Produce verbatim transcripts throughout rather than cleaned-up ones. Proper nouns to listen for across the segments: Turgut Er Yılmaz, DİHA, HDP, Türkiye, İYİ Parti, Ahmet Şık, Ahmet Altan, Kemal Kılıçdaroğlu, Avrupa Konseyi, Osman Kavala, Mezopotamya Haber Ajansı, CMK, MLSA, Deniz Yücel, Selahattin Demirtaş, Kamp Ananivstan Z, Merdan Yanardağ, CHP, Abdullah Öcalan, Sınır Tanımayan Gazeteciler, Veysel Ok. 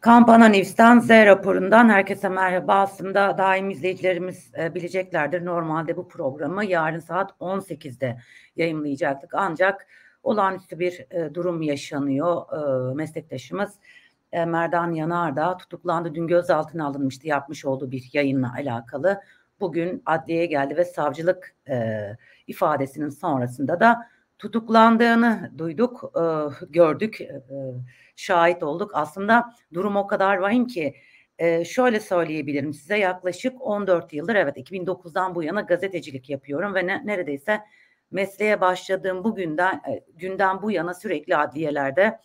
Kamp Ananivstan Z raporundan herkese merhaba. Aslında daim izleyicilerimiz e, bileceklerdir. Normalde bu programı yarın saat on sekizde yayınlayacaktık. Ancak olağanüstü bir e, durum yaşanıyor. E, meslektaşımız e, Merdan Yanardağ tutuklandı. Dün gözaltına alınmıştı yapmış olduğu bir yayınla alakalı. Bugün adliyeye geldi ve savcılık e, ifadesinin sonrasında da tutuklandığını duyduk, e, gördük, e, şahit olduk. Aslında durum o kadar vahim ki e, şöyle söyleyebilirim size, yaklaşık on dört yıldır, evet iki bin dokuzdan bu yana gazetecilik yapıyorum ve ne, neredeyse mesleğe başladığım bugünden e, günden bu yana sürekli adliyelerde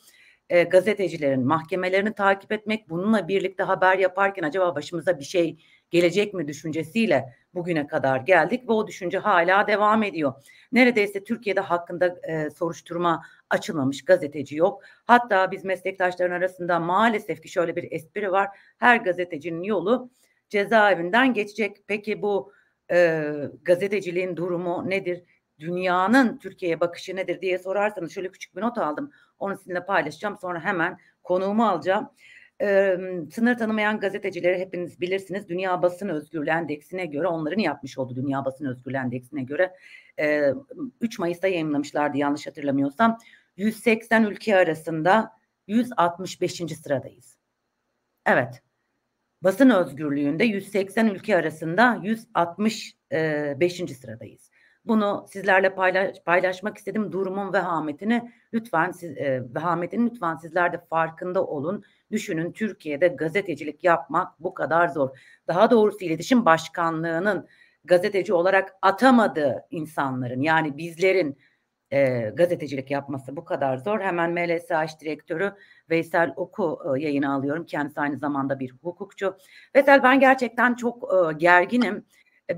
e, gazetecilerin mahkemelerini takip etmek, bununla birlikte haber yaparken acaba başımıza bir şey gelecek mi düşüncesiyle bugüne kadar geldik ve o düşünce hala devam ediyor. Neredeyse Türkiye'de hakkında e, soruşturma açılmamış gazeteci yok. Hatta biz meslektaşların arasında maalesef ki şöyle bir espri var. Her gazetecinin yolu cezaevinden geçecek. Peki bu e, gazeteciliğin durumu nedir? Dünyanın Türkiye'ye bakışı nedir diye sorarsanız, şöyle küçük bir not aldım. Onu sizinle paylaşacağım. Sonra hemen konuğumu alacağım. Ee, sınır tanımayan gazetecileri hepiniz bilirsiniz. Dünya Basın Özgürlüğü Endeksine göre, onların yapmış olduğu Dünya Basın Özgürlüğü Endeksine göre e, üç Mayıs'ta yayınlamışlardı yanlış hatırlamıyorsam. yüz seksen ülke arasında yüz altmış beşinci sıradayız. Evet. Basın özgürlüğünde yüz seksen ülke arasında yüz altmış beşinci sıradayız. Bunu sizlerle paylaş, paylaşmak istedim. Durumun vehametini lütfen siz, e, vehametini lütfen sizler de farkında olun. Düşünün, Türkiye'de gazetecilik yapmak bu kadar zor. Daha doğrusu İletişim Başkanlığı'nın gazeteci olarak atamadığı insanların, yani bizlerin e, gazetecilik yapması bu kadar zor. Hemen M L S A İş Direktörü Veysel Ok'u e, yayına alıyorum. Kendisi aynı zamanda bir hukukçu. Veysel, ben gerçekten çok e, gerginim.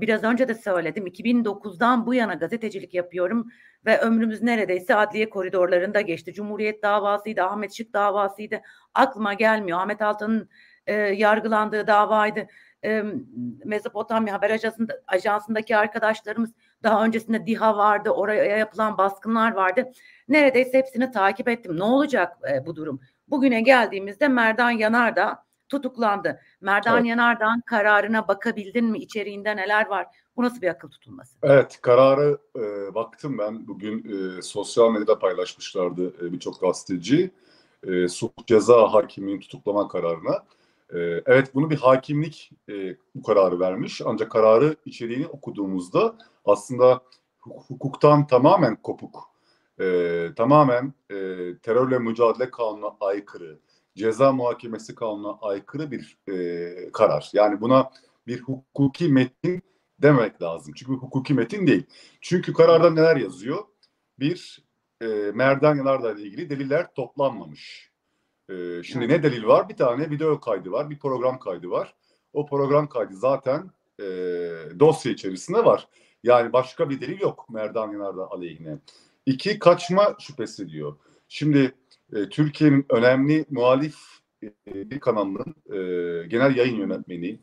Biraz önce de söyledim, iki bin dokuzdan bu yana gazetecilik yapıyorum ve ömrümüz neredeyse adliye koridorlarında geçti. Cumhuriyet davasıydı, Ahmet Şık davasıydı, aklıma gelmiyor. Ahmet Altan'ın e, yargılandığı davaydı. E, Mezopotamya Haber Ajansı'nda, Ajansı'ndaki arkadaşlarımız, daha öncesinde DİHA vardı, oraya yapılan baskınlar vardı. Neredeyse hepsini takip ettim. Ne olacak e, bu durum? Bugüne geldiğimizde Merdan Yanardağ tutuklandı. Merdan evet. Yanardağ'ın kararına bakabildin mi? İçeriğinde neler var? Bu nasıl bir akıl tutulması? Evet, kararı e, baktım ben. Bugün e, sosyal medyada paylaşmışlardı e, birçok gazeteci. E, Suç Ceza Hakimi'nin tutuklama kararına. E, evet, bunu bir hakimlik e, bu kararı vermiş. Ancak kararı, içeriğini okuduğumuzda aslında hukuktan tamamen kopuk, e, tamamen e, terörle mücadele kanununa aykırı, ceza muhakemesi kanununa aykırı bir e, karar. Yani buna bir hukuki metin demek lazım. Çünkü hukuki metin değil. Çünkü kararda neler yazıyor? Bir, e, Merdan Yanardağ ile ilgili deliller toplanmamış. E, şimdi ne delil var? Bir tane video kaydı var, bir program kaydı var. O program kaydı zaten e, dosya içerisinde var. Yani başka bir delil yok Merdan Yanardağ aleyhine. İki, kaçma şüphesi diyor. Şimdi Türkiye'nin önemli muhalif bir kanalının e, genel yayın yönetmeni,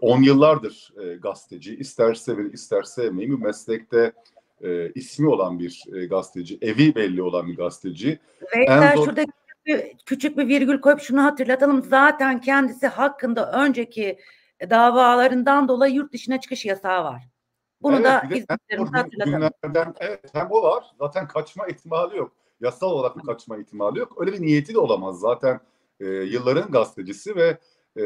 on yıllardır e, gazeteci, isterse ve isterse sevmeyi meslekte e, ismi olan bir e, gazeteci, evi belli olan bir gazeteci. Veysel, zor... şurada küçük bir, küçük bir virgül koyup şunu hatırlatalım. Zaten kendisi hakkında önceki davalarından dolayı yurt dışına çıkış yasağı var. Bunu evet, da izleyicilerimize hatırlatalım. Evet, hem o var, zaten kaçma ihtimali yok. Yasal olarak bir kaçma ihtimali yok. Öyle bir niyeti de olamaz. Zaten e, yılların gazetecisi ve e,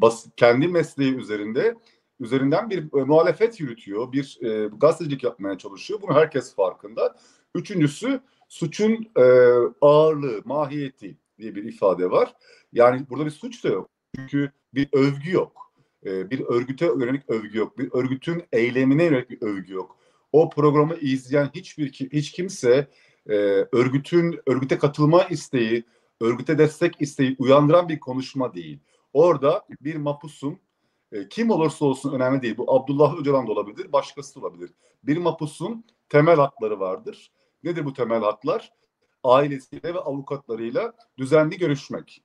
bas, kendi mesleği üzerinde üzerinden bir e, muhalefet yürütüyor. Bir e, gazetecilik yapmaya çalışıyor. Bunu herkes farkında. Üçüncüsü, suçun e, ağırlığı, mahiyeti diye bir ifade var. Yani burada bir suç da yok. Çünkü bir övgü yok. E, bir örgüte yönelik övgü yok. Bir örgütün eylemine yönelik bir övgü yok. O programı izleyen hiçbir hiç kimse... Ee, örgütün örgüte katılma isteği, örgüte destek isteği uyandıran bir konuşma değil. Orada bir mapusun, e, kim olursa olsun önemli değil. Bu Abdullah Öcalan da olabilir, başkası da olabilir. Bir mapusun temel hakları vardır. Nedir bu temel haklar? Ailesiyle ve avukatlarıyla düzenli görüşmek.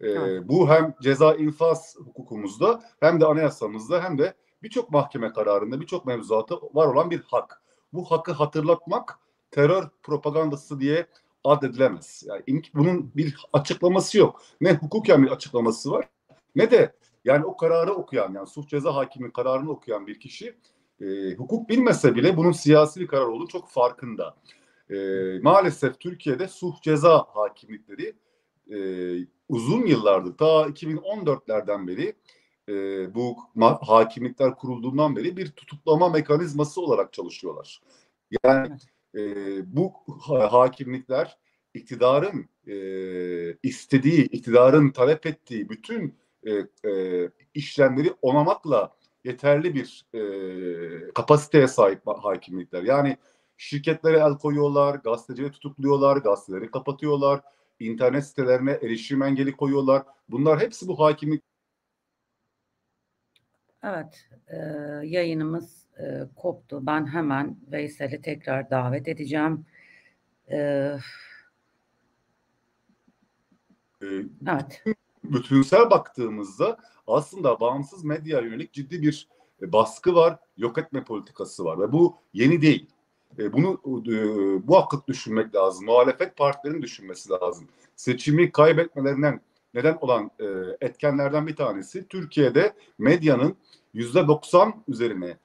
Ee, evet. Bu hem ceza infaz hukukumuzda, hem de anayasamızda, hem de birçok mahkeme kararında, birçok mevzuata var olan bir hak. Bu hakkı hatırlatmak terör propagandası diye addedilemez. Yani bunun bir açıklaması yok. Ne hukuken bir açıklaması var ne de yani o kararı okuyan, yani suç ceza hakiminin kararını okuyan bir kişi e, hukuk bilmese bile bunun siyasi bir karar olduğu çok farkında. E, maalesef Türkiye'de suç ceza hakimlikleri e, uzun yıllardır, ta iki bin on dörtlerden beri e, bu hakimlikler kurulduğundan beri bir tutuklama mekanizması olarak çalışıyorlar. Yani e, bu ha hakimlikler iktidarın e, istediği, iktidarın talep ettiği bütün E, e, işlemleri onamakla yeterli bir e, kapasiteye sahip hakimlikler. Yani şirketlere el koyuyorlar, gazetecileri tutukluyorlar, gazeteleri kapatıyorlar, internet sitelerine erişim engeli koyuyorlar. Bunlar hepsi bu hakimlik. Evet, e, yayınımız e, koptu. Ben hemen Veysel'i tekrar davet edeceğim. E, e, evet. Bütünsel baktığımızda aslında bağımsız medya yönelik ciddi bir baskı var, yok etme politikası var ve bu yeni değil. Bunu bu hakkı düşünmek lazım. Muhalefet partilerinin düşünmesi lazım. Seçimi kaybetmelerinden neden olan etkenlerden bir tanesi Türkiye'de medyanın yüzde doksan üzerine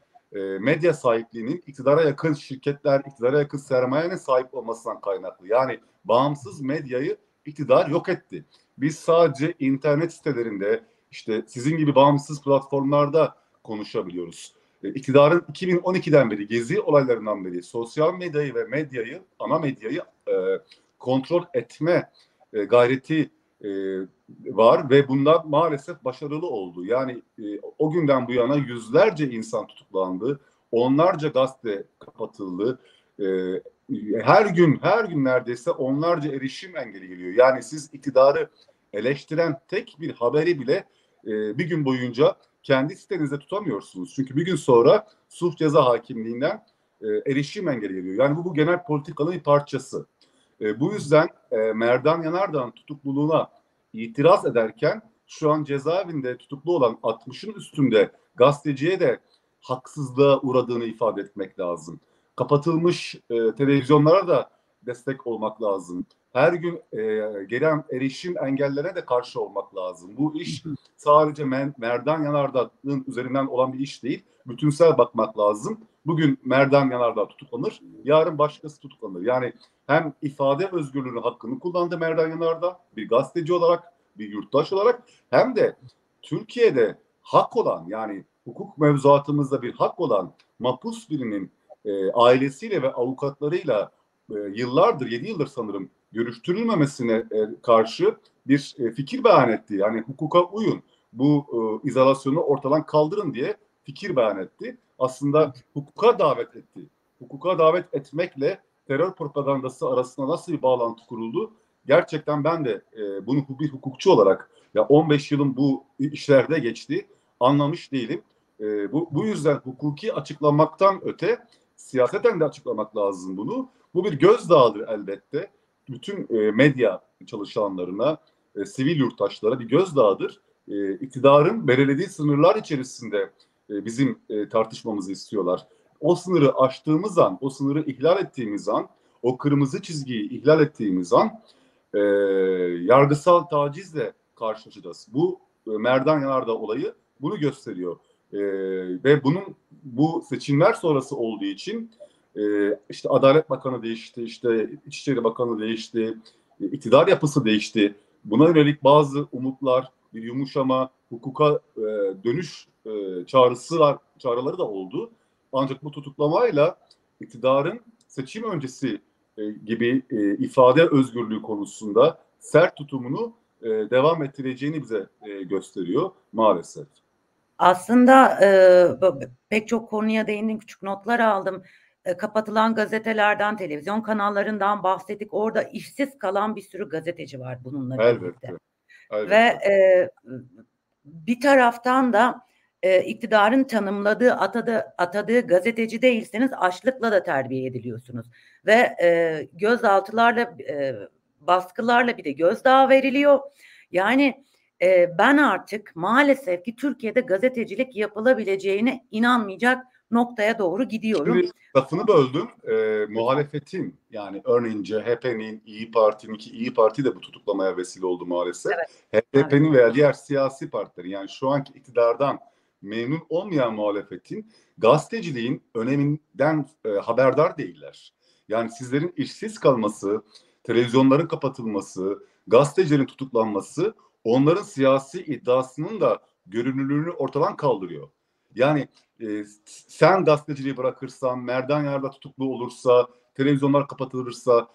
medya sahipliğinin iktidara yakın şirketler, iktidara yakın sermayenin sahip olmasından kaynaklı. Yani bağımsız medyayı iktidar yok etti. Biz sadece internet sitelerinde, işte sizin gibi bağımsız platformlarda konuşabiliyoruz. İktidarın iki bin on ikiden beri, gezi olaylarından beri sosyal medyayı ve medyayı, ana medyayı e, kontrol etme e, gayreti e, var ve bundan maalesef başarılı oldu. Yani e, o günden bu yana yüzlerce insan tutuklandı, onlarca gazete kapatıldı. E, Her gün, her gün neredeyse onlarca erişim engeli geliyor. Yani siz iktidarı eleştiren tek bir haberi bile e, bir gün boyunca kendi sitenizde tutamıyorsunuz. Çünkü bir gün sonra suç ceza hakimliğinden e, erişim engeli geliyor. Yani bu, bu genel politikanın bir parçası. E, bu yüzden e, Merdan Yanardağ'ın tutukluluğuna itiraz ederken şu an cezaevinde tutuklu olan altmışın üstünde gazeteciye de haksızlığa uğradığını ifade etmek lazım. Kapatılmış e, televizyonlara da destek olmak lazım. Her gün e, gelen erişim engellerine de karşı olmak lazım. Bu iş sadece men, Merdan Yanardağ'ın üzerinden olan bir iş değil. Bütünsel bakmak lazım. Bugün Merdan Yanardağ tutuklanır, yarın başkası tutuklanır. Yani hem ifade özgürlüğünün hakkını kullandı Merdan Yanardağ, bir gazeteci olarak, bir yurttaş olarak, hem de Türkiye'de hak olan, yani hukuk mevzuatımızda bir hak olan mahpus birinin E, ailesiyle ve avukatlarıyla e, yıllardır, yedi yıldır sanırım görüştürülmemesine e, karşı bir e, fikir beyan etti. Yani hukuka uyun, bu e, izolasyonu ortadan kaldırın diye fikir beyan etti. Aslında hukuka davet etti. Hukuka davet etmekle terör propagandası arasında nasıl bir bağlantı kuruldu? Gerçekten ben de e, bunu bir hukukçu olarak, ya on beş yılım bu işlerde geçti, anlamış değilim. E, bu, bu yüzden hukuki açıklamaktan öte siyaseten de açıklamak lazım bunu. Bu bir gözdağıdır elbette. Bütün e, medya çalışanlarına, e, sivil yurttaşlara bir gözdağıdır. E, iktidarın belirlediği sınırlar içerisinde e, bizim e, tartışmamızı istiyorlar. O sınırı aştığımız an, o sınırı ihlal ettiğimiz an, o kırmızı çizgiyi ihlal ettiğimiz an e, yargısal tacizle karşılaşacağız. Bu e, Merdan Yanardağ olayı bunu gösteriyor. Ee, ve bunun bu seçimler sonrası olduğu için e, işte Adalet Bakanı değişti, işte İçişleri Bakanı değişti, e, iktidar yapısı değişti. Buna yönelik bazı umutlar, bir yumuşama, hukuka e, dönüş e, çağrısılar, çağrıları da oldu. Ancak bu tutuklamayla iktidarın seçim öncesi e, gibi e, ifade özgürlüğü konusunda sert tutumunu e, devam ettireceğini bize e, gösteriyor maalesef. Aslında e, pek çok konuya değindim, küçük notlar aldım. E, kapatılan gazetelerden, televizyon kanallarından bahsettik. Orada işsiz kalan bir sürü gazeteci var bununla birlikte. Elbette, elbette. Ve e, bir taraftan da e, iktidarın tanımladığı, atadı, atadığı gazeteci değilseniz açlıkla da terbiye ediliyorsunuz. Ve e, gözaltılarla, e, baskılarla bir de gözdağı veriliyor. Yani... Ben artık maalesef ki Türkiye'de gazetecilik yapılabileceğine inanmayacak noktaya doğru gidiyorum. Şimdi lafını böldüm. E, muhalefetin, yani örneğin C H P'nin, İYİ Parti'nin, ki İYİ Parti de bu tutuklamaya vesile oldu maalesef. Evet. H D P'nin evet. veya diğer siyasi partilerin, yani şu anki iktidardan memnun olmayan muhalefetin gazeteciliğin öneminden e, haberdar değiller. Yani sizlerin işsiz kalması, televizyonların kapatılması, gazetecilerin tutuklanması onların siyasi iddiasının da görünürlüğünü ortadan kaldırıyor. Yani e, sen gazeteciliği bırakırsan, Merdan Yanardağ tutuklu olursa, televizyonlar kapatılırsa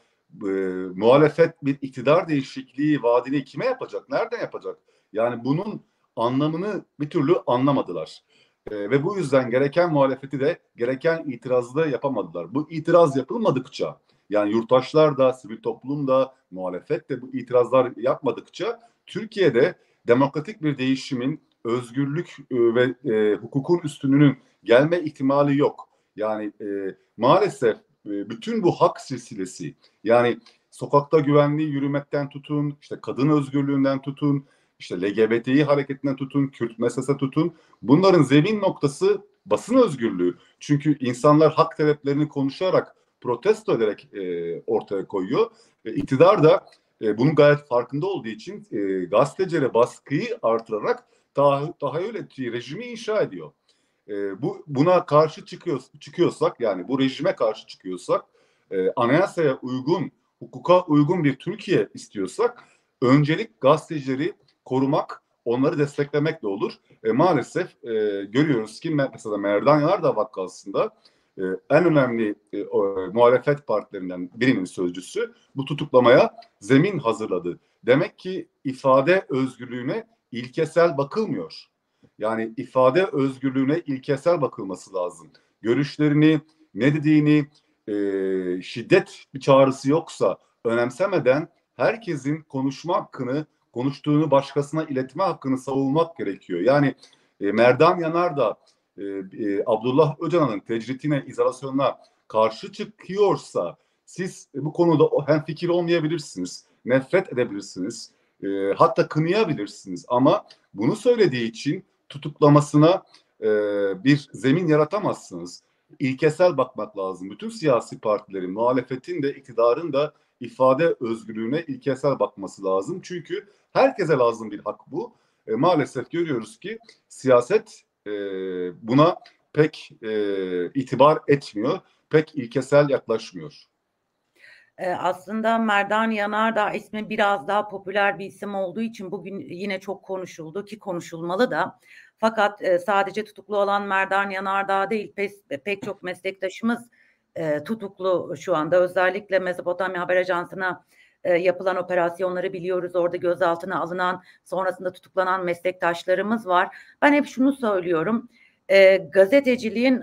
e, muhalefet bir iktidar değişikliği vaadini kime yapacak, nereden yapacak? Yani bunun anlamını bir türlü anlamadılar. E, ve bu yüzden gereken muhalefeti de, gereken itirazı da yapamadılar. Bu itiraz yapılmadıkça, yani yurttaşlar da, sivil toplum da, muhalefet de bu itirazlar yapmadıkça Türkiye'de demokratik bir değişimin, özgürlük ve e, hukukun üstünlüğünün gelme ihtimali yok. Yani e, maalesef e, bütün bu hak silsilesi, yani sokakta güvenli yürümekten tutun, işte kadın özgürlüğünden tutun, işte L G B T İ hareketinden tutun, Kürt meselesine tutun, bunların zemin noktası basın özgürlüğü. Çünkü insanlar hak taleplerini konuşarak, protesto ederek e, ortaya koyuyor. E, iktidar da e, bunun gayet farkında olduğu için e, gazetecilere baskıyı artırarak Daha, daha öyle rejimi inşa ediyor. E, bu buna karşı çıkıyor, çıkıyorsak, yani bu rejime karşı çıkıyorsak, e, anayasaya uygun, hukuka uygun bir Türkiye istiyorsak, öncelik gazetecileri korumak, onları desteklemekle olur. E, maalesef e, görüyoruz ki mesela Merdan Yanardağ vakasında e, en önemli e, o, muhalefet partilerinden birinin sözcüsü bu tutuklamaya zemin hazırladı. Demek ki ifade özgürlüğüne İlkesel bakılmıyor. Yani ifade özgürlüğüne ilkesel bakılması lazım. Görüşlerini, ne dediğini, e, şiddet bir çağrısı yoksa önemsemeden herkesin konuşma hakkını, konuştuğunu başkasına iletme hakkını savunmak gerekiyor. Yani e, Merdan Yanardağ, e, e, Abdullah Öcalan'ın tecritine, izolasyonuna karşı çıkıyorsa, siz e, bu konuda hemfikir olmayabilirsiniz, nefret edebilirsiniz, E, hatta kınayabilirsiniz, ama bunu söylediği için tutuklamasına e, bir zemin yaratamazsınız. İlkesel bakmak lazım. Bütün siyasi partilerin, muhalefetin de iktidarın da ifade özgürlüğüne ilkesel bakması lazım. Çünkü herkese lazım bir hak bu. E, maalesef görüyoruz ki siyaset e, buna pek e, itibar etmiyor, pek ilkesel yaklaşmıyor. Aslında Merdan Yanardağ ismi biraz daha popüler bir isim olduğu için bugün yine çok konuşuldu, ki konuşulmalı da. Fakat sadece tutuklu olan Merdan Yanardağ değil, pek çok meslektaşımız tutuklu şu anda. Özellikle Mezopotamya Haber Ajansı'na yapılan operasyonları biliyoruz. Orada gözaltına alınan, sonrasında tutuklanan meslektaşlarımız var. Ben hep şunu söylüyorum. Gazeteciliğin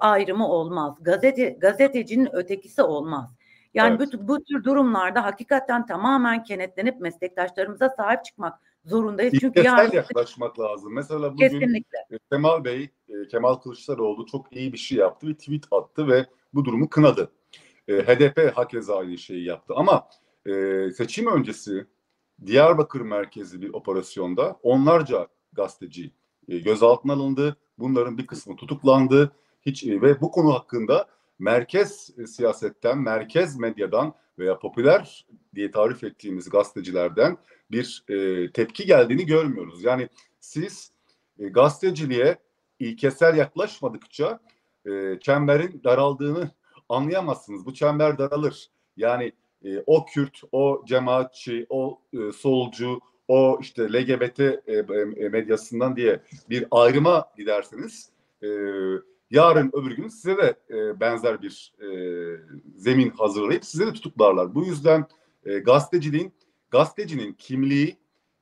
ayrımı olmaz. Gazete, gazetecinin ötekisi olmaz. Yani evet. bu, bu tür durumlarda hakikaten tamamen kenetlenip meslektaşlarımıza sahip çıkmak zorundayız. Çünkü yani yaklaşmak lazım. Mesela bugün kesinlikle Kemal Bey, Kemal Kılıçdaroğlu çok iyi bir şey yaptı ve tweet attı ve bu durumu kınadı. H D P hakeza aynı şeyi yaptı, ama seçim öncesi Diyarbakır merkezli bir operasyonda onlarca gazeteci gözaltına alındı. Bunların bir kısmı tutuklandı. Hiç ve bu konu hakkında merkez siyasetten, merkez medyadan veya popüler diye tarif ettiğimiz gazetecilerden bir e, tepki geldiğini görmüyoruz. Yani siz e, gazeteciliğe ilkesel yaklaşmadıkça e, çemberin daraldığını anlayamazsınız. Bu çember daralır. Yani e, o Kürt, o cemaatçi, o e, solcu, o işte L G B T e, medyasından diye bir ayrıma giderseniz, E, yarın öbür gün size de e, benzer bir e, zemin hazırlayıp size de tutuklarlar. Bu yüzden e, gazeteciliğin, gazetecinin kimliği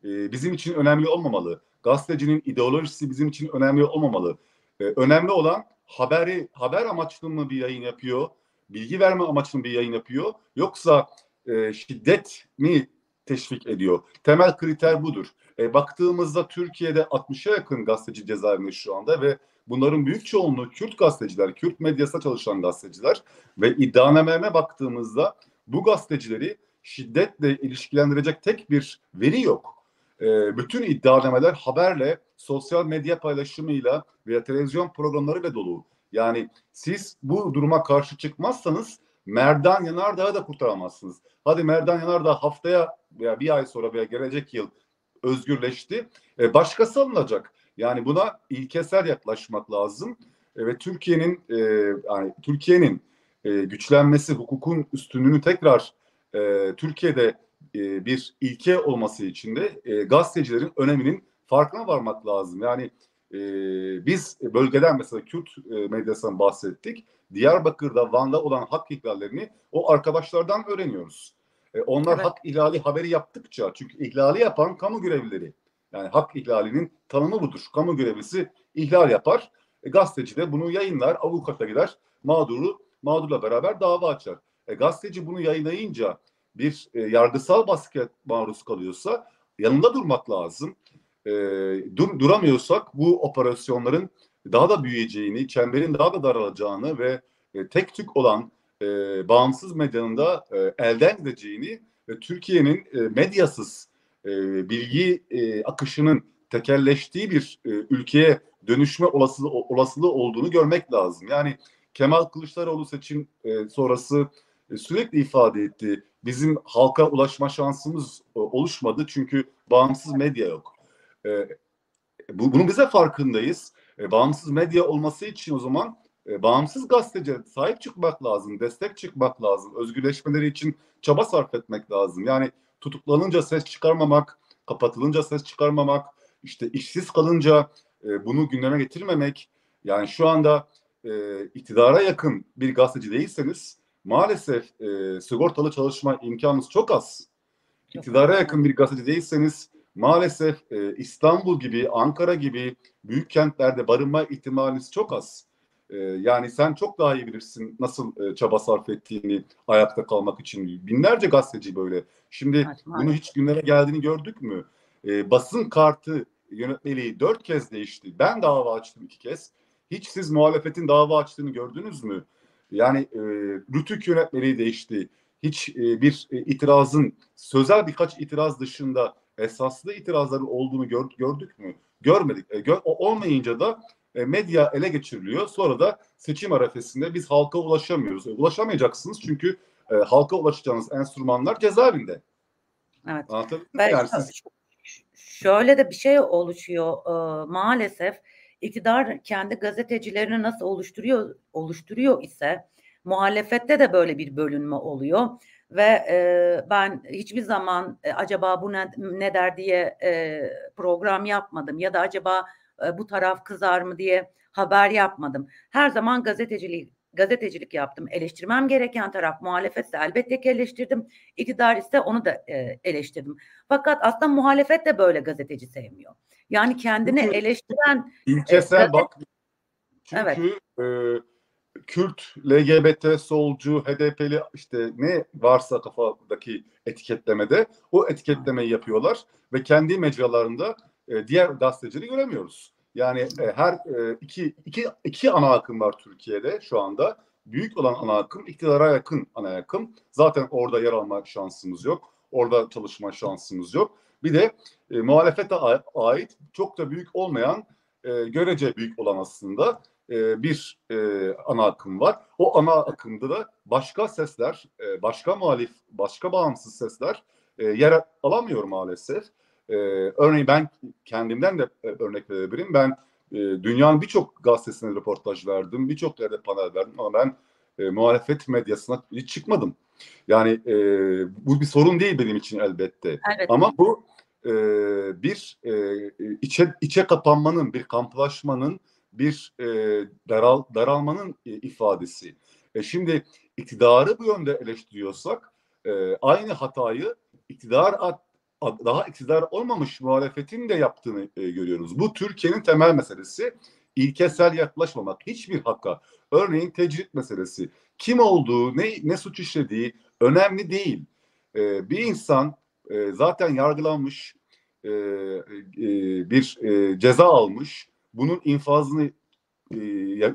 e, bizim için önemli olmamalı. Gazetecinin ideolojisi bizim için önemli olmamalı. E, önemli olan haberi, haber amaçlı mı bir yayın yapıyor, bilgi verme amaçlı bir yayın yapıyor, yoksa e, şiddet mi teşvik ediyor? Temel kriter budur. E, baktığımızda Türkiye'de altmışa yakın gazeteci cezaevinde şu anda ve bunların büyük çoğunluğu Kürt gazeteciler, Kürt medyasına çalışan gazeteciler ve iddianamelerine baktığımızda bu gazetecileri şiddetle ilişkilendirecek tek bir veri yok. E, bütün iddianameler haberle, sosyal medya paylaşımıyla veya televizyon programlarıyla dolu. Yani siz bu duruma karşı çıkmazsanız Merdan Yanardağ'ı da kurtaramazsınız. Hadi Merdan Yanardağ haftaya veya bir ay sonra veya gelecek yıl özgürleşti. E, başkası alınacak. Yani buna ilkesel yaklaşmak lazım. E, ve Türkiye'nin e, yani Türkiye'nin e, güçlenmesi, hukukun üstünlüğünü tekrar e, Türkiye'de e, bir ilke olması için de e, gazetecilerin öneminin farkına varmak lazım. Yani e, biz bölgeden mesela Kürt e, medyasından bahsettik. Diyarbakır'da, Van'da olan hak ihlallerini o arkadaşlardan öğreniyoruz. E, onlar evet. hak ihlali haberi yaptıkça, çünkü ihlali yapan kamu görevlileri, yani hak ihlalinin tanımı budur. Kamu görevlisi ihlal yapar, e, gazeteci de bunu yayınlar, avukata gider, mağduru, mağdurla beraber dava açar. E, gazeteci bunu yayınlayınca bir e, yargısal baskıya maruz kalıyorsa yanında durmak lazım. E, dur, duramıyorsak bu operasyonların daha da büyüyeceğini, çemberin daha da daralacağını ve e, tek tük olan e, bağımsız medyanın da e, elden gideceğini ve Türkiye'nin e, medyasız e, bilgi e, akışının tekelleştiği bir e, ülkeye dönüşme olasılığı, olasılığı olduğunu görmek lazım. Yani Kemal Kılıçdaroğlu seçim e, sonrası e, sürekli ifade etti. Bizim halka ulaşma şansımız e, oluşmadı çünkü bağımsız medya yok. E, bu, bunun bize farkındayız. E, bağımsız medya olması için o zaman e, bağımsız gazeteciye sahip çıkmak lazım, destek çıkmak lazım, özgürleşmeleri için çaba sarf etmek lazım. Yani tutuklanınca ses çıkarmamak, kapatılınca ses çıkarmamak, işte işsiz kalınca e, bunu gündeme getirmemek. Yani şu anda e, iktidara yakın bir gazeteci değilseniz maalesef e, sigortalı çalışma imkanınız çok az. İktidara yakın bir gazeteci değilseniz maalesef e, İstanbul gibi, Ankara gibi büyük kentlerde barınma ihtimaliniz çok az. E, yani sen çok daha iyi bilirsin nasıl e, çaba sarf ettiğini ayakta kalmak için. Binlerce gazeteci böyle. Şimdi evet, bunu hiç gündeme geldiğini gördük mü? E, basın kartı yönetmeliği dört kez değişti. Ben dava açtım iki kez. Hiç siz muhalefetin dava açtığını gördünüz mü? Yani e, Rütük yönetmeliği değişti. Hiç e, bir e, itirazın, sözel birkaç itiraz dışında esaslı itirazların olduğunu gör, gördük mü? Görmedik. E, gör, olmayınca da e, medya ele geçiriliyor. Sonra da seçim arefesinde biz halka ulaşamıyoruz. E, ulaşamayacaksınız çünkü e, halka ulaşacağınız enstrümanlar cezaevinde. Evet. Yani siz... Şöyle de bir şey oluşuyor e, maalesef. İktidar kendi gazetecilerini nasıl oluşturuyor, oluşturuyor ise muhalefette de böyle bir bölünme oluyor. Ve e, ben hiçbir zaman e, acaba bu ne, ne der diye e, program yapmadım ya da acaba e, bu taraf kızar mı diye haber yapmadım. Her zaman gazetecilik, gazetecilik yaptım. Eleştirmem gereken taraf muhalefetse elbette ki eleştirdim. İktidar ise onu da e, eleştirdim. Fakat aslında muhalefet de böyle gazeteci sevmiyor. Yani kendini çünkü, eleştiren... İlkesel e, bak. Çünkü... Evet. E, Kürt, L G B T, solcu, H D P'li işte ne varsa kafadaki etiketlemede o etiketlemeyi yapıyorlar ve kendi mecralarında e, diğer gazetecileri göremiyoruz. Yani e, her e, iki, iki, iki ana akım var Türkiye'de şu anda. Büyük olan ana akım, iktidara yakın ana akım. Zaten orada yer alma şansımız yok. Orada çalışma şansımız yok. Bir de e, muhalefete ait çok da büyük olmayan, e, görece büyük olan aslında bir e, ana akım var. O ana akımda da başka sesler, e, başka muhalif, başka bağımsız sesler e, yer alamıyor maalesef. E, örneğin ben kendimden de örnek verebilirim. Ben e, dünyanın birçok gazetesine röportaj verdim, birçok yerde panel verdim ama ben e, muhalefet medyasına hiç çıkmadım. Yani e, bu bir sorun değil benim için elbette. Evet. Ama bu e, bir e, içe, içe kapanmanın, bir kamplaşmanın, bir e, daral, daralmanın e, ifadesi. E, şimdi iktidarı bu yönde eleştiriyorsak e, aynı hatayı iktidar ad, ad, daha iktidar olmamış muhalefetin de yaptığını e, görüyoruz. Bu Türkiye'nin temel meselesi. İlkesel yaklaşmamak hiçbir hakka. Örneğin tecrit meselesi. Kim olduğu, ne, ne suç işlediği önemli değil. E, bir insan e, zaten yargılanmış, e, e, bir e, ceza almış. Bunun infazını e,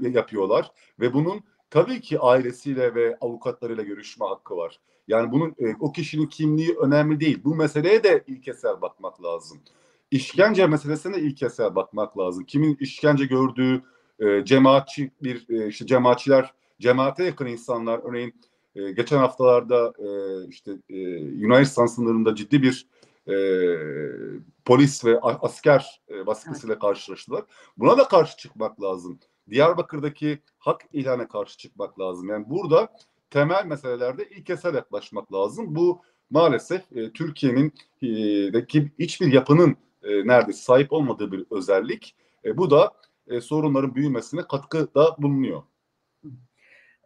yapıyorlar ve bunun tabii ki ailesiyle ve avukatlarıyla görüşme hakkı var. Yani bunun e, o kişinin kimliği önemli değil. Bu meseleye de ilkesel bakmak lazım. İşkence meselesine ilkesel bakmak lazım. Kimin işkence gördüğü, e, cemaatçi bir e, işte cemaatçiler, cemaate yakın insanlar, örneğin e, geçen haftalarda e, işte e, Yunanistan sınırında ciddi bir e, polis ve asker e, baskısıyla karşılaştılar. Buna da karşı çıkmak lazım. Diyarbakır'daki hak ihlana karşı çıkmak lazım. Yani burada temel meselelerde ilkesel yaklaşmak lazım. Bu maalesef e, Türkiye'nin e, deki hiçbir yapının e, neredeyse sahip olmadığı bir özellik. E, bu da e, sorunların büyümesine katkıda bulunuyor.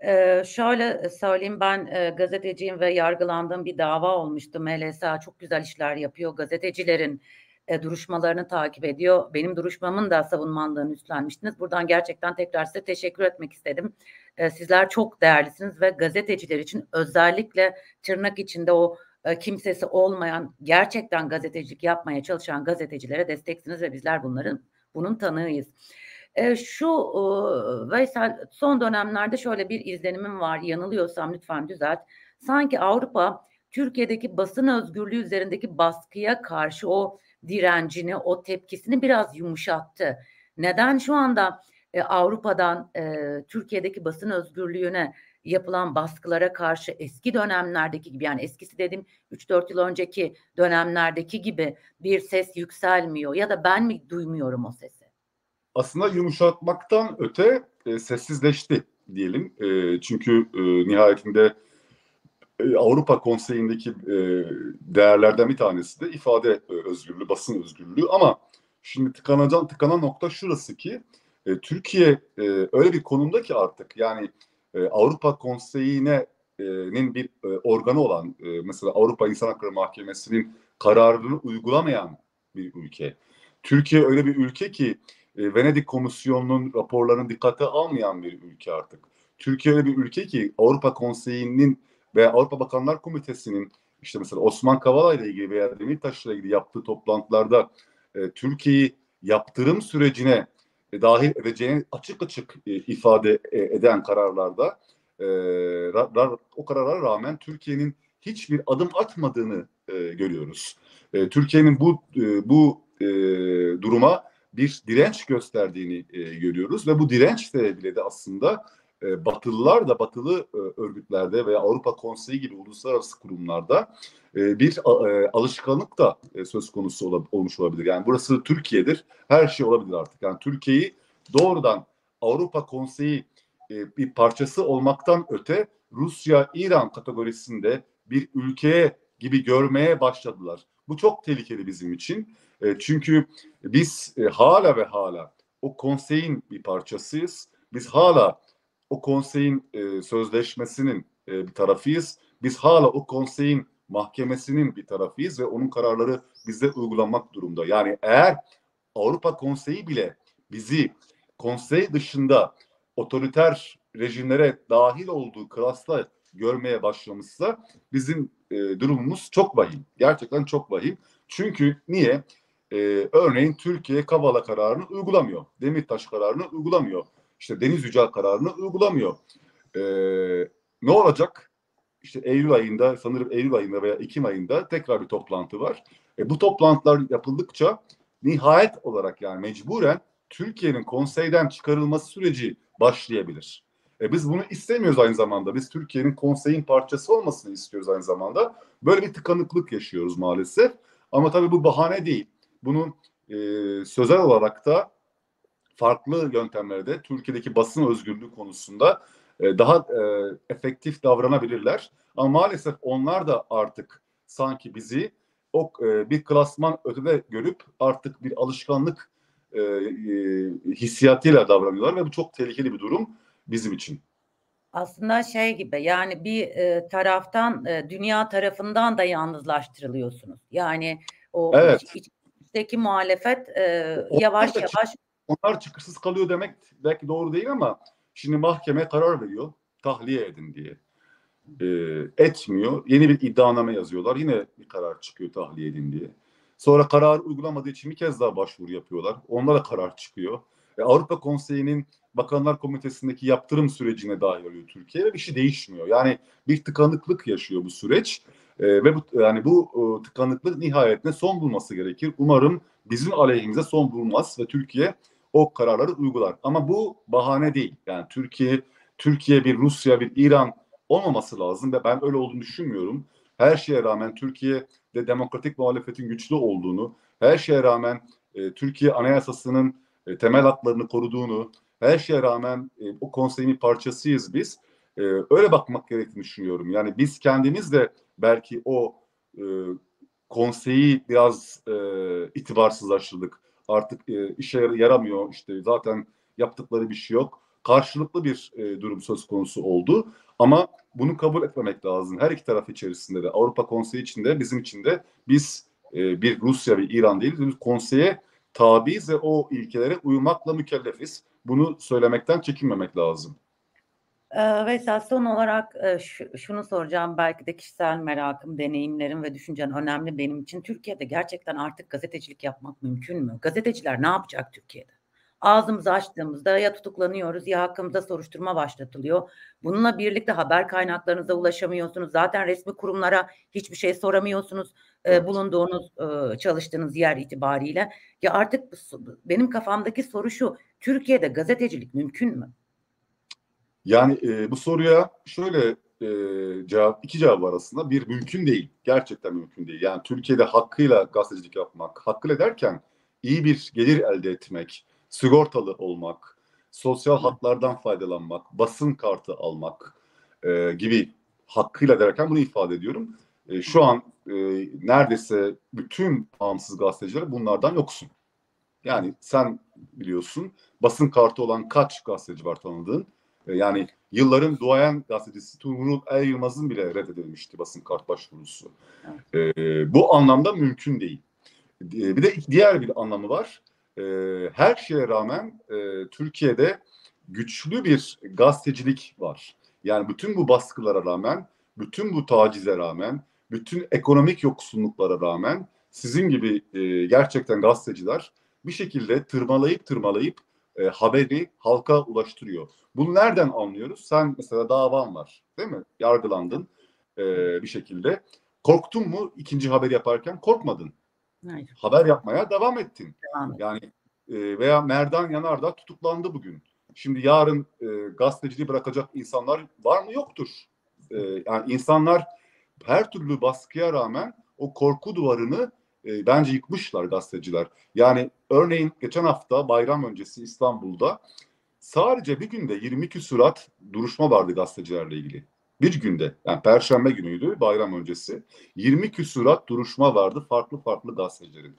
Ee, şöyle söyleyeyim, ben e, gazeteciyim ve yargılandığım bir dava olmuştu. M L S A çok güzel işler yapıyor. Gazetecilerin e, duruşmalarını takip ediyor. Benim duruşmamın da savunmanlığını üstlenmiştiniz. Buradan gerçekten tekrar size teşekkür etmek istedim. E, sizler çok değerlisiniz ve gazeteciler için, özellikle tırnak içinde o e, kimsesi olmayan, gerçekten gazetecilik yapmaya çalışan gazetecilere desteksiniz ve bizler bunların bunun tanığıyız. E, şu e, Veysel, son dönemlerde şöyle bir izlenimim var, yanılıyorsam lütfen düzelt. Sanki Avrupa Türkiye'deki basın özgürlüğü üzerindeki baskıya karşı o direncini, o tepkisini biraz yumuşattı. Neden şu anda e, Avrupa'dan e, Türkiye'deki basın özgürlüğüne yapılan baskılara karşı eski dönemlerdeki gibi, yani eskisi dedim üç dört yıl önceki dönemlerdeki gibi bir ses yükselmiyor, ya da ben mi duymuyorum o sesi? Aslında yumuşatmaktan öte e, sessizleşti diyelim. E, çünkü e, nihayetinde e, Avrupa Konseyi'ndeki e, değerlerden bir tanesi de ifade e, özgürlüğü, basın özgürlüğü. Ama şimdi tıkanacağım, tıkanan nokta şurası ki e, Türkiye e, öyle bir konumda ki artık, yani e, Avrupa Konseyi'nin e, bir e, organı olan e, mesela Avrupa İnsan Hakları Mahkemesi'nin kararını uygulamayan bir ülke. Türkiye öyle bir ülke ki Venedik Komisyonu'nun raporlarını dikkate almayan bir ülke artık. Türkiye öyle bir ülke ki Avrupa Konseyi'nin ve Avrupa Bakanlar Komitesi'nin işte mesela Osman Kavala ile ilgili veya Demirtaş'la ilgili yaptığı toplantılarda e, Türkiye'yi yaptırım sürecine e, dahil edeceğini açık açık e, ifade e, eden kararlarda e, ra, ra, o karara rağmen Türkiye'nin hiçbir adım atmadığını e, görüyoruz. E, Türkiye'nin bu e, bu e, duruma bir direnç gösterdiğini e, görüyoruz ve bu direnç de bile de aslında e, Batılılar da, batılı e, örgütlerde veya Avrupa Konseyi gibi uluslararası kurumlarda e, bir a, e, alışkanlık da e, söz konusu ol, olmuş olabilir. Yani burası Türkiye'dir, her şey olabilir artık. Yani Türkiye'yi doğrudan Avrupa Konseyi e, bir parçası olmaktan öte Rusya, İran kategorisinde bir ülkeye gibi görmeye başladılar. Bu çok tehlikeli bizim için. Çünkü biz hala ve hala o konseyin bir parçasıyız. Biz hala o konseyin sözleşmesinin bir tarafıyız. Biz hala o konseyin mahkemesinin bir tarafıyız ve onun kararları bizde uygulanmak durumda. Yani eğer Avrupa Konseyi bile bizi konsey dışında otoriter rejimlere dahil olduğu klasla görmeye başlamışsa bizim durumumuz çok vahim. Gerçekten çok vahim. Çünkü niye? Ee, örneğin Türkiye Kavala kararını uygulamıyor. Demirtaş kararını uygulamıyor. İşte Deniz Yücel kararını uygulamıyor. Ee, ne olacak? İşte Eylül ayında, sanırım Eylül ayında veya Ekim ayında tekrar bir toplantı var. E, bu toplantılar yapıldıkça nihayet olarak, yani mecburen Türkiye'nin konseyden çıkarılması süreci başlayabilir. E, biz bunu istemiyoruz aynı zamanda. Biz Türkiye'nin konseyin parçası olmasını istiyoruz aynı zamanda. Böyle bir tıkanıklık yaşıyoruz maalesef. Ama tabii bu bahane değil. Bunun e, sözel olarak da farklı yöntemlerde Türkiye'deki basın özgürlüğü konusunda e, daha e, efektif davranabilirler. Ama maalesef onlar da artık sanki bizi o, e, bir klasman ötede görüp artık bir alışkanlık e, e, hissiyatıyla davranıyorlar ve bu çok tehlikeli bir durum bizim için. Aslında şey gibi, yani bir e, taraftan e, dünya tarafından da yalnızlaştırılıyorsunuz. Yani o evet. iç, içteki muhalefet e, yavaş yavaş. Onlar çıkışsız kalıyor demek belki doğru değil ama şimdi mahkeme karar veriyor tahliye edin diye. E, etmiyor. Yeni bir iddianame yazıyorlar. Yine bir karar çıkıyor tahliye edin diye. Sonra karar uygulamadığı için bir kez daha başvuru yapıyorlar. Onlara karar çıkıyor. E, Avrupa Konseyi'nin Bakanlar Komitesi'ndeki yaptırım sürecine dahil oluyor Türkiye ve bir şey değişmiyor. Yani bir tıkanıklık yaşıyor bu süreç e, ve bu, yani bu e, tıkanıklık nihayetinde son bulması gerekir. Umarım bizim aleyhimize son bulmaz ve Türkiye o kararları uygular. Ama bu bahane değil. Yani Türkiye, Türkiye bir Rusya, bir İran olmaması lazım ve ben öyle olduğunu düşünmüyorum. Her şeye rağmen Türkiye'de demokratik muhalefetin güçlü olduğunu, her şeye rağmen e, Türkiye Anayasası'nın e, temel haklarını koruduğunu, her şeye rağmen e, o konseyin bir parçasıyız biz. E, öyle bakmak gerektiğini düşünüyorum. Yani biz kendimiz de belki o e, konseyi biraz e, itibarsızlaştırdık. Artık e, işe yaramıyor, işte zaten yaptıkları bir şey yok. Karşılıklı bir e, durum söz konusu oldu. Ama bunu kabul etmemek lazım. Her iki taraf içerisinde de, Avrupa Konseyi içinde, bizim için de biz e, bir Rusya ve İran değiliz. Biz konseye tabiiz ve o ilkelere uymakla mükellefiz. Bunu söylemekten çekinmemek lazım. Ee, Veysel, son olarak e, şunu soracağım. Belki de kişisel merakım, deneyimlerim ve düşüncen önemli benim için. Türkiye'de gerçekten artık gazetecilik yapmak mümkün mü? Gazeteciler ne yapacak Türkiye'de? Ağzımızı açtığımızda ya tutuklanıyoruz ya hakkımızda soruşturma başlatılıyor. Bununla birlikte haber kaynaklarınıza ulaşamıyorsunuz. Zaten resmi kurumlara hiçbir şey soramıyorsunuz. Evet. E, bulunduğunuz, e, çalıştığınız yer itibariyle. Ya artık benim kafamdaki soru şu: Türkiye'de gazetecilik mümkün mü? Yani e, bu soruya şöyle e, cevap, iki cevap var aslında. Bir, mümkün değil. Gerçekten mümkün değil. Yani Türkiye'de hakkıyla gazetecilik yapmak, hakkıyla derken iyi bir gelir elde etmek, sigortalı olmak, sosyal haklardan faydalanmak, basın kartı almak e, gibi, hakkıyla derken bunu ifade ediyorum. E, şu an e, neredeyse bütün bağımsız gazeteciler bunlardan yoksun. Yani sen biliyorsun, basın kartı olan kaç gazeteci var tanıdığın? E, yani yılların duayen gazetecisi Turgut Er Yılmaz'ın bile reddedilmişti basın kart başvurusu. E, bu anlamda mümkün değil. E, bir de diğer bir anlamı var. Her şeye rağmen e, Türkiye'de güçlü bir gazetecilik var. Yani bütün bu baskılara rağmen, bütün bu tacize rağmen, bütün ekonomik yoksunluklara rağmen sizin gibi e, gerçekten gazeteciler bir şekilde tırmalayıp tırmalayıp e, haberi halka ulaştırıyor. Bunu nereden anlıyoruz? Sen mesela davan var, değil mi? Yargılandın e, bir şekilde. Korktun mu ikinci haberi yaparken? Korkmadın. Hayır. Haber yapmaya devam ettin. Devam et. Yani e, veya Merdan Yanardağ tutuklandı bugün. Şimdi yarın e, gazeteciliği bırakacak insanlar var mı? Yoktur. E, yani insanlar her türlü baskıya rağmen o korku duvarını e, bence yıkmışlar gazeteciler. Yani örneğin geçen hafta bayram öncesi İstanbul'da sadece bir günde yirmi küsur duruşma vardı gazetecilerle ilgili. Bir günde, yani Perşembe günüydü, bayram öncesi. yirmi küsurat duruşma vardı farklı farklı gazetecilerin.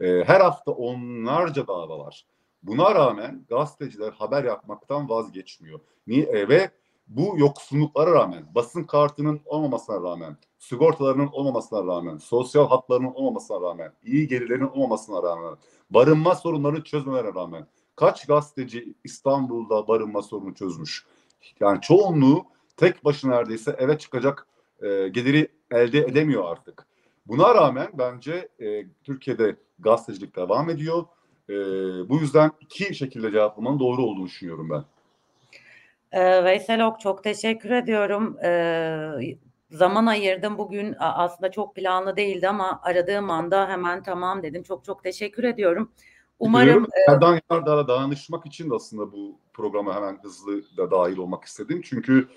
Ee, her hafta onlarca dava var. Buna rağmen gazeteciler haber yapmaktan vazgeçmiyor. Niye? E, ve bu yoksunluklara rağmen, basın kartının olmamasına rağmen, sigortalarının olmamasına rağmen, sosyal haklarının olmamasına rağmen, iyi gelirlerin olmamasına rağmen, barınma sorunlarını çözmelerine rağmen, kaç gazeteci İstanbul'da barınma sorunu çözmüş? Yani çoğunluğu tek başına neredeyse eve çıkacak e, geliri elde edemiyor artık. Buna rağmen bence e, Türkiye'de gazetecilik devam ediyor. E, bu yüzden iki şekilde cevaplamanın doğru olduğunu düşünüyorum ben. E, Veysel Ok, çok teşekkür ediyorum. E, zaman ayırdım bugün. Aslında çok planlı değildi ama aradığım anda hemen tamam dedim. Çok çok teşekkür ediyorum. Umarım Merdan Yanardağ'la danışmak için de aslında bu programa hemen hızlı da dahil olmak istedim. Çünkü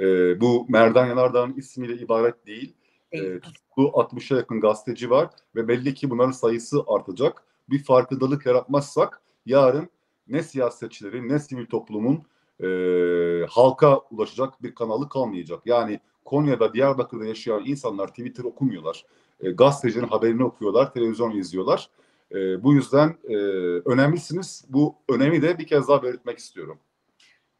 Ee, bu Merdan Yanardağ'ın ismiyle ibaret değil. Ee, tutuklu altmışa yakın gazeteci var ve belli ki bunların sayısı artacak. Bir farkındalık yaratmazsak yarın ne siyasetçilerin ne sivil toplumun e, halka ulaşacak bir kanalı kalmayacak. Yani Konya'da, Diyarbakır'da yaşayan insanlar Twitter okumuyorlar. E, gazetecilerin haberini okuyorlar, televizyon izliyorlar. E, bu yüzden e, önemlisiniz. Bu önemi de bir kez daha belirtmek istiyorum.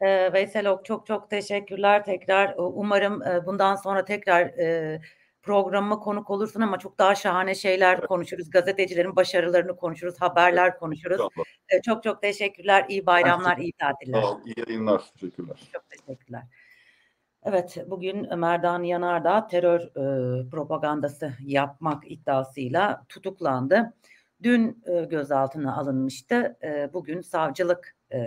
Ee, Veysel Ok, çok çok teşekkürler tekrar. Umarım e, bundan sonra tekrar e, programıma konuk olursun ama çok daha şahane şeyler evet. konuşuruz. Gazetecilerin başarılarını konuşuruz, haberler evet. konuşuruz. E, çok çok teşekkürler. İyi bayramlar, iyi tatiller. Tamam, iyi yayınlar. Teşekkürler. Çok teşekkürler. Evet, bugün Merdan Yanardağ terör e, propagandası yapmak iddiasıyla tutuklandı. Dün e, gözaltına alınmıştı. E, bugün savcılık e,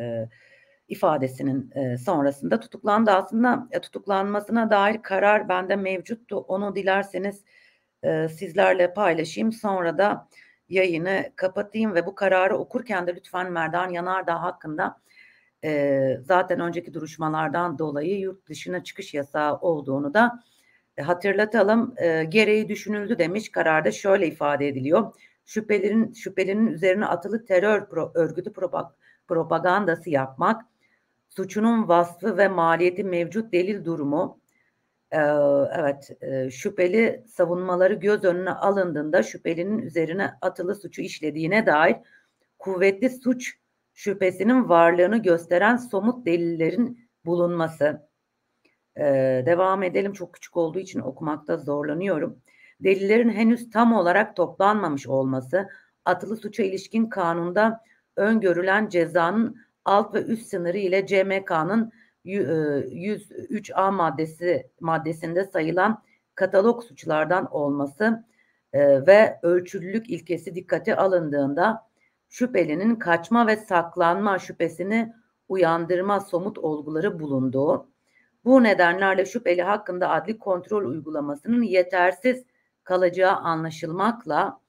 ifadesinin sonrasında tutuklandı. Aslında tutuklanmasına dair karar bende mevcuttu. Onu dilerseniz sizlerle paylaşayım. Sonra da yayını kapatayım ve bu kararı okurken de lütfen Merdan Yanardağ hakkında e, zaten önceki duruşmalardan dolayı yurt dışına çıkış yasağı olduğunu da e, hatırlatalım. E, gereği düşünüldü demiş. Kararda şöyle ifade ediliyor. Şüphelerin, şüphelinin üzerine atılı terör pro, örgütü propagandası yapmak, suçunun vasfı ve maliyeti mevcut delil durumu, e, evet e, şüpheli savunmaları göz önüne alındığında şüphelinin üzerine atılı suçu işlediğine dair kuvvetli suç şüphesinin varlığını gösteren somut delillerin bulunması. E, devam edelim, çok küçük olduğu için okumakta zorlanıyorum. Delillerin henüz tam olarak toplanmamış olması, atılı suça ilişkin kanunda öngörülen cezanın alt ve üst sınırı ile C M K'nın yüz üç A maddesi maddesinde sayılan katalog suçlardan olması ve ölçülülük ilkesi dikkate alındığında şüphelinin kaçma ve saklanma şüphesini uyandırma somut olguları bulunduğu, bu nedenlerle şüpheli hakkında adli kontrol uygulamasının yetersiz kalacağı anlaşılmakla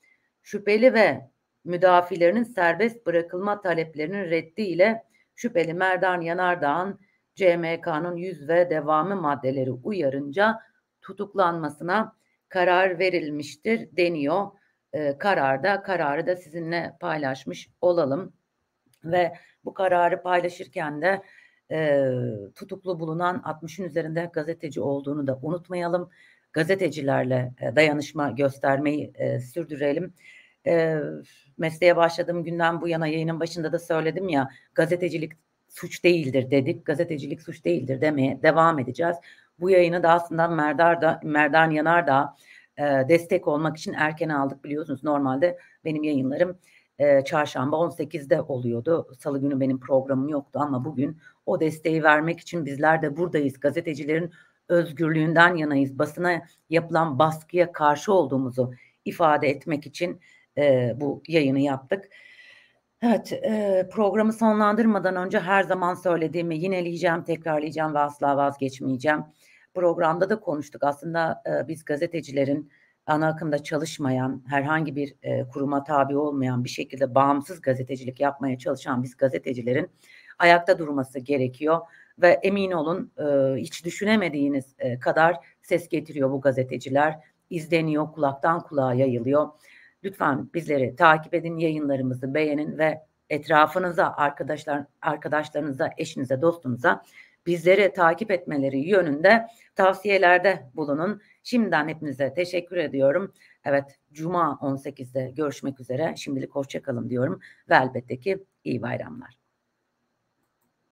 şüpheli ve müdafilerinin serbest bırakılma taleplerinin reddiyle şüpheli Merdan Yanardağ'ın C M K'nın yüz ve devamı maddeleri uyarınca tutuklanmasına karar verilmiştir deniyor e, kararda. Kararı da sizinle paylaşmış olalım ve bu kararı paylaşırken de e, tutuklu bulunan altmışın üzerinde gazeteci olduğunu da unutmayalım. Gazetecilerle dayanışma göstermeyi e, sürdürelim. E, mesleğe başladığım günden bu yana yayının başında da söyledim ya, gazetecilik suç değildir dedik. Gazetecilik suç değildir demeye devam edeceğiz. Bu yayını da aslında Merdar'da, Merdan Yanardağ e, destek olmak için erken aldık, biliyorsunuz. Normalde benim yayınlarım e, çarşamba on sekizde oluyordu. Salı günü benim programım yoktu ama bugün o desteği vermek için bizler de buradayız. Gazetecilerin özgürlüğünden yanayız. Basına yapılan baskıya karşı olduğumuzu ifade etmek için e, bu yayını yaptık. Evet, e, programı sonlandırmadan önce her zaman söylediğimi yineleyeceğim, tekrarlayacağım ve asla vazgeçmeyeceğim. Programda da konuştuk. Aslında e, biz gazetecilerin ana akımda çalışmayan, herhangi bir e, kuruma tabi olmayan bir şekilde bağımsız gazetecilik yapmaya çalışan biz gazetecilerin ayakta durması gerekiyor. Ve emin olun hiç düşünemediğiniz kadar ses getiriyor bu gazeteciler. İzleniyor, kulaktan kulağa yayılıyor. Lütfen bizleri takip edin, yayınlarımızı beğenin ve etrafınıza, arkadaşlar, arkadaşlarınıza, eşinize, dostunuza bizleri takip etmeleri yönünde tavsiyelerde bulunun. Şimdiden hepinize teşekkür ediyorum. Evet, Cuma on sekizde görüşmek üzere. Şimdilik hoşça kalın diyorum ve elbette ki iyi bayramlar.